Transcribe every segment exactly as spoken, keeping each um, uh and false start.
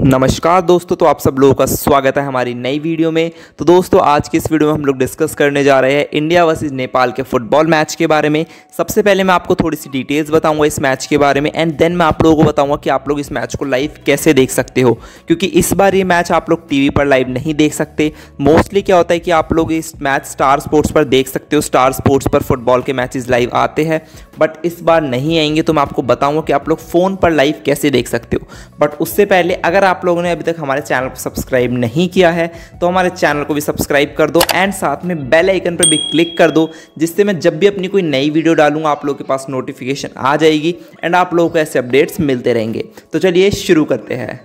नमस्कार दोस्तों, तो आप सब लोगों का स्वागत है हमारी नई वीडियो में। तो दोस्तों आज की इस वीडियो में हम लोग डिस्कस करने जा रहे हैं इंडिया वर्सेस नेपाल के फुटबॉल मैच के बारे में। सबसे पहले मैं आपको थोड़ी सी डिटेल्स बताऊंगा इस मैच के बारे में, एंड देन मैं आप लोगों को बताऊंगा कि आप लोग इस मैच को लाइव कैसे देख सकते हो, क्योंकि इस बार ये मैच आप लोग टी वी पर लाइव नहीं देख सकते। मोस्टली क्या होता है कि आप लोग इस मैच स्टार स्पोर्ट्स पर देख सकते हो, स्टार स्पोर्ट्स पर फुटबॉल के मैचेज लाइव आते हैं, बट इस बार नहीं आएंगे। तो मैं आपको बताऊँगा कि आप लोग फ़ोन पर लाइव कैसे देख सकते हो। बट उससे पहले अगर आप लोगों ने अभी तक हमारे चैनल को सब्सक्राइब नहीं किया है तो हमारे चैनल को भी सब्सक्राइब कर दो, एंड साथ में बेल आइकन पर भी क्लिक कर दो, जिससे मैं जब भी अपनी कोई नई वीडियो डालूंगा आप लोगों के पास नोटिफिकेशन आ जाएगी एंड आप लोगों को ऐसे अपडेट्स मिलते रहेंगे। तो चलिए शुरू करते हैं।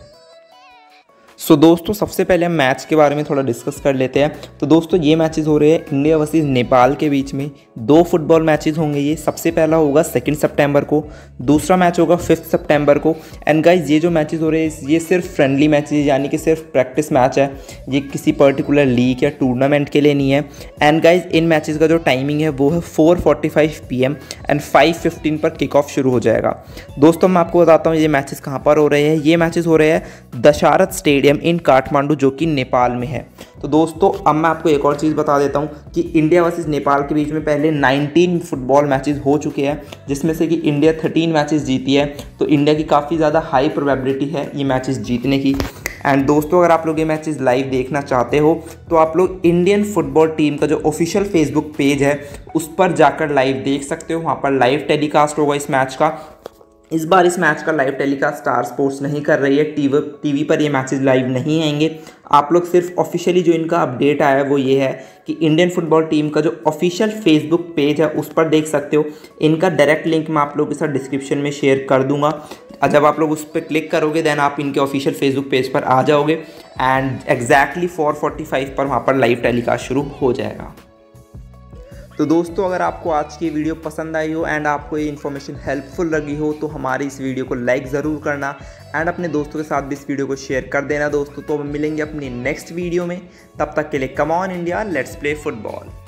सो so, दोस्तों सबसे पहले हम मैच के बारे में थोड़ा डिस्कस कर लेते हैं। तो दोस्तों ये मैचेस हो रहे हैं इंडिया वर्सेस नेपाल के बीच में। दो फुटबॉल मैचेस होंगे ये। सबसे पहला होगा सेकंड सितंबर को, दूसरा मैच होगा फिफ्थ सितंबर को। एंड गाइस ये जो मैचेस हो रहे हैं ये सिर्फ फ्रेंडली मैचेस, यानी कि सिर्फ प्रैक्टिस मैच है, ये किसी पर्टिकुलर लीग या टूर्नामेंट के लिए नहीं है। एंड गाइज इन मैचेस का जो टाइमिंग है वो है four forty five P M and five fifteen पर किक ऑफ शुरू हो जाएगा। दोस्तों मैं आपको बताता हूँ ये मैचेस कहाँ पर हो रहे हैं। ये मैचेस हो रहे हैं दशरथ स्टेडियम इन काठमांडू, जो कि नेपाल में है। तो दोस्तों अब मैं आपको एक और चीज़ बता देता हूं कि इंडिया वर्सेस नेपाल के बीच में पहले नाइनटीन फुटबॉल मैचेस हो चुके हैं, जिसमें से कि इंडिया थर्टीन मैचेस जीती है। तो इंडिया की काफ़ी ज़्यादा हाई प्रोबेबिलिटी है ये मैचेस जीतने की। एंड दोस्तों अगर आप लोग ये मैचेस लाइव देखना चाहते हो तो आप लोग इंडियन फुटबॉल टीम का जो ऑफिशियल फेसबुक पेज है उस पर जाकर लाइव देख सकते हो। वहाँ पर लाइव टेलीकास्ट होगा इस मैच का। इस बार इस मैच का लाइव टेलीकास्ट स्टार स्पोर्ट्स नहीं कर रही है, टीवी टीवी पर ये मैचेस लाइव नहीं आएंगे। आप लोग सिर्फ ऑफिशियली जो इनका अपडेट आया है वो ये है कि इंडियन फुटबॉल टीम का जो ऑफिशियल फेसबुक पेज है उस पर देख सकते हो। इनका डायरेक्ट लिंक मैं आप लोगों के साथ डिस्क्रिप्शन में शेयर कर दूंगा। जब आप लोग उस पर क्लिक करोगे देन आप इनके ऑफिशियल फेसबुक पेज पर आ जाओगे and exactly four forty five पर वहाँ पर लाइव टेलीकास्ट शुरू हो जाएगा। तो दोस्तों अगर आपको आज की वीडियो पसंद आई हो एंड आपको ये इन्फॉर्मेशन हेल्पफुल लगी हो तो हमारी इस वीडियो को लाइक ज़रूर करना एंड अपने दोस्तों के साथ भी इस वीडियो को शेयर कर देना। दोस्तों तो मिलेंगे अपनी नेक्स्ट वीडियो में, तब तक के लिए come on India, let's play football.